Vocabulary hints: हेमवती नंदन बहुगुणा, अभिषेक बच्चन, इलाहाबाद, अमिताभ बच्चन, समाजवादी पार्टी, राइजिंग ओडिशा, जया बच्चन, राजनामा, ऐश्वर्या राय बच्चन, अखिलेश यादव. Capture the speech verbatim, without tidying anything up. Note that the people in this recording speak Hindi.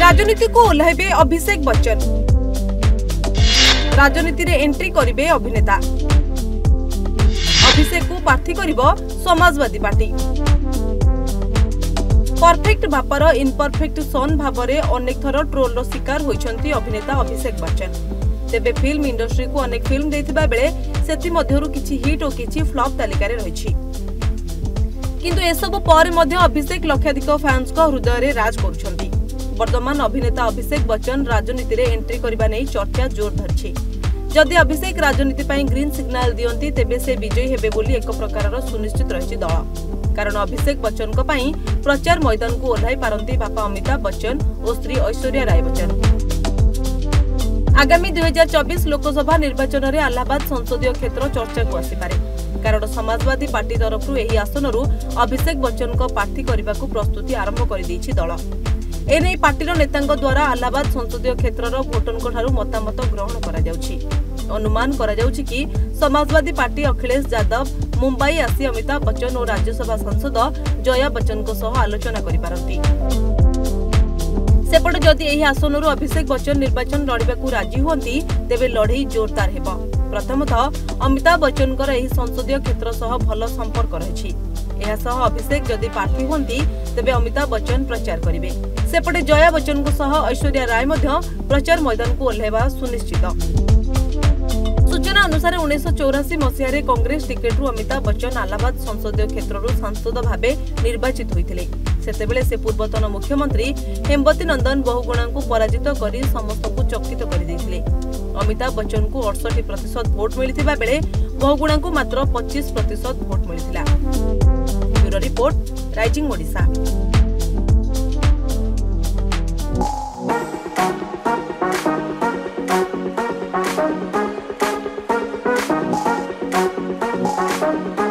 राजनीति को ओह्लैबे अभिषेक बच्चन, राजनीति रे एंट्री करिवे अभिनेता। अभिषेक को प्रार्थी करिवो समाजवादी पार्टी। परफेक्ट बापर इनपरफेक्ट सन भाव में अनेक थर ट्रोल रो शिकार होइछंती अभिनेता अभिषेक बच्चन। तेबे फिल्म इंडस्ट्री को अनेक फिल्म देथिबा बेले सेति मध्यरु किछि हिट और किछि फ्लॉप तालिका रे रहिछि, किंतु एसबु पर मध्य अभिषेक लक्षाधिक फैंस को हृदय रे राज करुछंती। वर्तमान अभिनेता अभिषेक बच्चन राजनीति रे एंट्री करबा नै चर्चा जोर धरछि। जदि अभिषेक राजनीति पई ग्रीन सिग्नल दियंती तेबे से विजयी हेबे बोली एक प्रकारर सुनिश्चित रहिछि दल। कारण अभिषेक बच्चन को पई प्रचार मैदान को ओह्लाई पारंती बापा अमिताभ बच्चन और स्त्री ऐश्वर्या राय बच्चन। आगामी दो हज़ार चौबीस लोकसभा निर्वाचन रे इलाहाबाद संसदीय क्षेत्र चर्चा को आसी पारे, कारण समाजवादी पार्टी तरफ एही आसन अभिषेक बच्चन को प्रार्थी करने को प्रस्तुति आरंभ कर दैछि दल। एने पार्टीर नेतांक द्वारा इलाहाबाद संसदीय क्षेत्रर भोटरंक ठारू मतामत ग्रहण करा जाउछि। अनुमान करा जाउछि कि समाजवादी पार्टी अखिलेश यादव मुंबई आसी अमिताभ बच्चन और राज्यसभा सांसद जया बच्चन को सह आलोचना करि पारंती। सेपटे जदि एही आसनरु अभिषेक बच्चन निर्वाचन लड़िबाकू राजी होंती तेबे लड़ाई जोरदार हेबो। प्रथमतः अमिताभ बच्चनकर एही संसदीय क्षेत्र सह भल संपर्क रहिछि। एहासह अभिषेक जदि प्रार्थी होंती तेबे अमिताभ बच्चन प्रचार करिवे। सेपटे जया बच्चन को सह ऐश्वर्या राय मध्य प्रचार मैदान को ओह्लैबा सुनिश्चित। सूचना अनुसार उन्नीस चौराशी मसीह रे कांग्रेस टिकेट रु अमिताभ बच्चन इलाहाबाद संसदीय क्षेत्र रु सांसद भाबे निर्वाचित होइथिले। सेतेबेले से पूर्वतन मुख्यमंत्री हेमवती नंदन बहुगुणा को पराजित करी समस्त को चकित करि दैथिले। अमिताभ बच्चन को अड़सठ प्रतिशत भोट मिलिथिबा बेले बहुगुणा को मात्र पच्चीस प्रतिशत भोट मिलिथिला। Bureau report, राइजिंग ओडिशा। Bye.